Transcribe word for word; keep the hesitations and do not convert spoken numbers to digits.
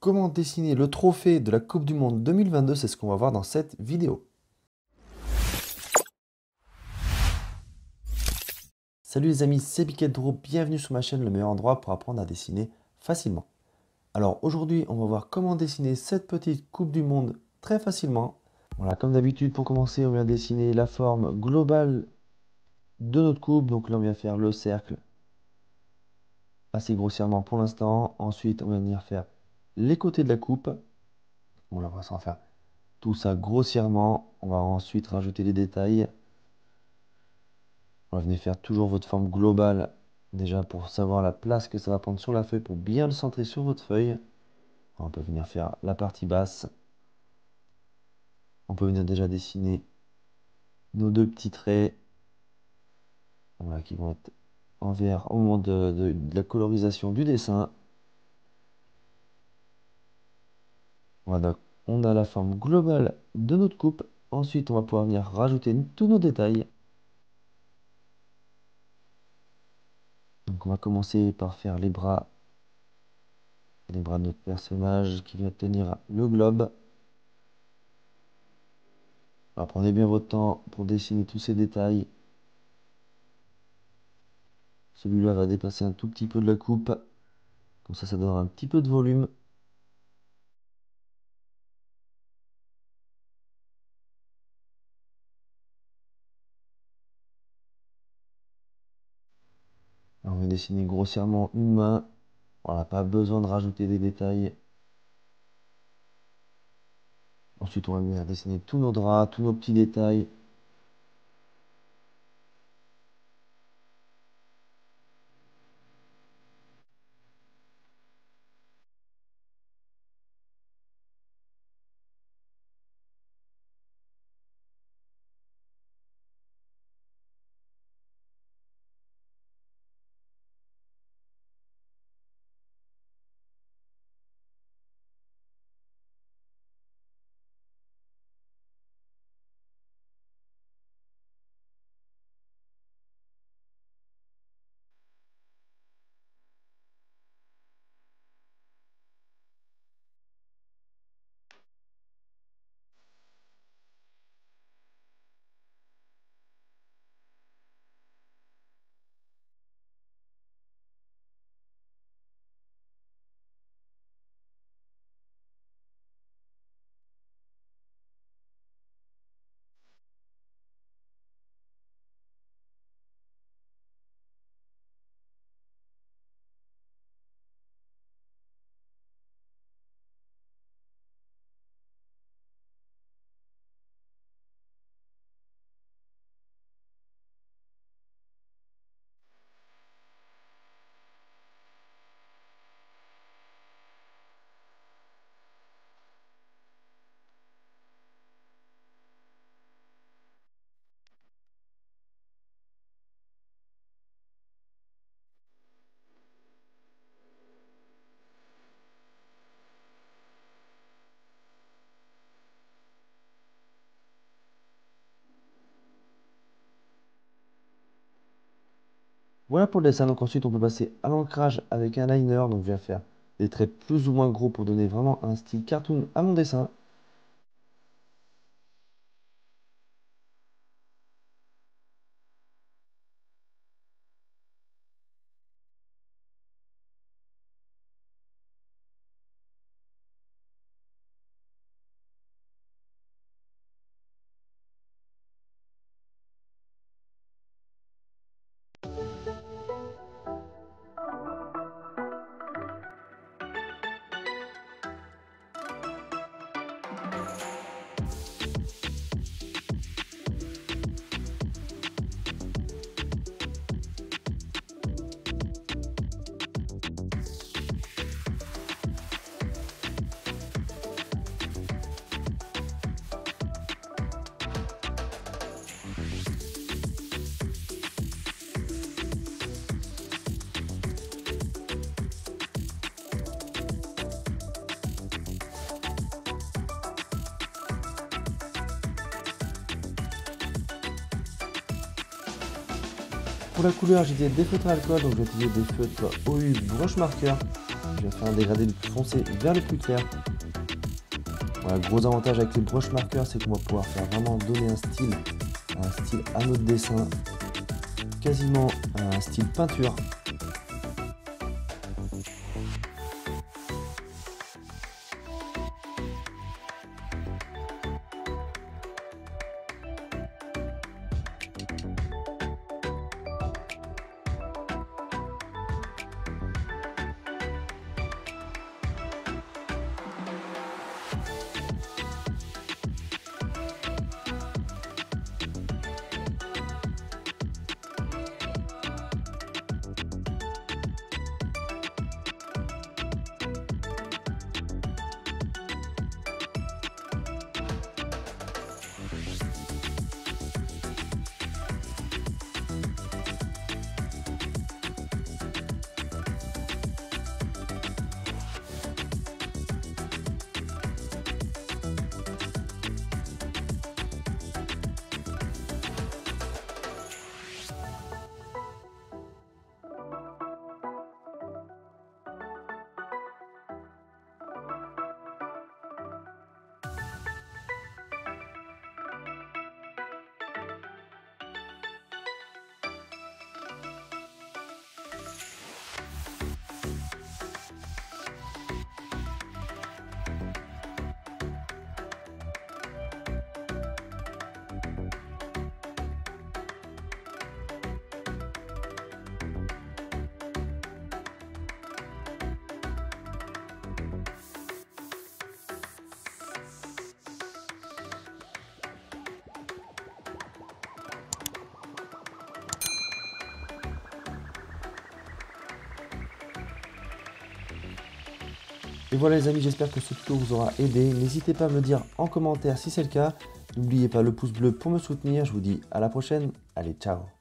Comment dessiner le trophée de la Coupe du Monde deux mille vingt-deux, c'est ce qu'on va voir dans cette vidéo. Salut les amis, c'est Piquetdraw, bienvenue sur ma chaîne, le meilleur endroit pour apprendre à dessiner facilement. Alors aujourd'hui, on va voir comment dessiner cette petite Coupe du Monde très facilement. Voilà, comme d'habitude, pour commencer, on vient dessiner la forme globale de notre coupe. Donc là, on vient faire le cercle assez grossièrement pour l'instant. Ensuite, on va venir faire les côtés de la coupe. On va s'en faire tout ça grossièrement. On va ensuite rajouter les détails. On va venir faire toujours votre forme globale déjà pour savoir la place que ça va prendre sur la feuille, pour bien le centrer sur votre feuille. On peut venir faire la partie basse. On peut venir déjà dessiner nos deux petits traits, voilà, qui vont être en vert au moment de, de, de la colorisation du dessin. Voilà, donc on a la forme globale de notre coupe. Ensuite, on va pouvoir venir rajouter tous nos détails. Donc on va commencer par faire les bras, les bras de notre personnage qui vient tenir le globe. Alors prenez bien votre temps pour dessiner tous ces détails. Celui-là va dépasser un tout petit peu de la coupe, comme ça ça donnera un petit peu de volume. Alors on va dessiner grossièrement une main. On n'a pas besoin de rajouter des détails. Ensuite, on va venir dessiner tous nos draps, tous nos petits détails. Voilà pour le dessin. Donc ensuite on peut passer à l'ancrage avec un liner. Donc je viens faire des traits plus ou moins gros pour donner vraiment un style cartoon à mon dessin. Pour la couleur, j'ai des feutres à alcool, donc j'ai utilisé des feutres O U Brush Marker. je vais faire un dégradé le plus foncé vers le plus clair. Voilà, gros avantage avec les brush markers, c'est qu'on va pouvoir faire vraiment donner un style, un style à notre dessin, quasiment un style peinture. Et voilà les amis, j'espère que ce tuto vous aura aidé. N'hésitez pas à me dire en commentaire si c'est le cas. N'oubliez pas le pouce bleu pour me soutenir. Je vous dis à la prochaine. Allez, ciao!